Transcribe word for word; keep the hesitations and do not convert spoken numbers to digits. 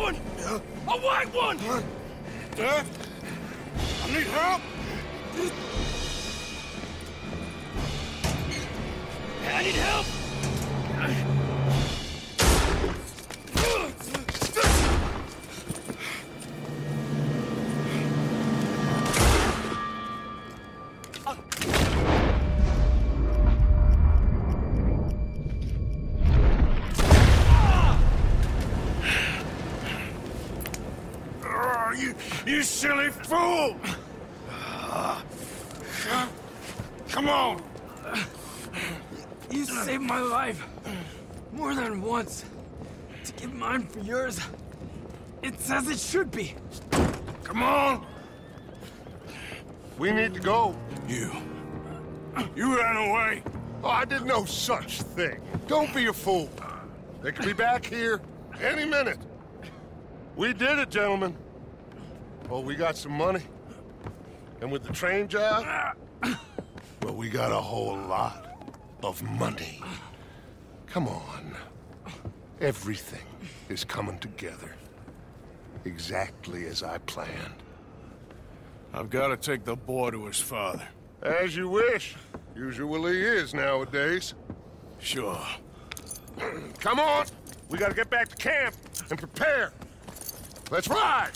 one! A white one! Dad? I need help! I need help! You, you silly fool! Come on! You saved my life more than once. To give mine for yours, it's as it should be. Come on! We need to go. You... You ran away. Oh, I did no such thing. Don't be a fool. They could be back here any minute. We did it, gentlemen. Well, we got some money, and with the train job, well, we got a whole lot of money. Come on. Everything is coming together exactly as I planned. I've got to take the boy to his father. As you wish. Usually is nowadays. Sure. Come on. We got to get back to camp and prepare. Let's ride!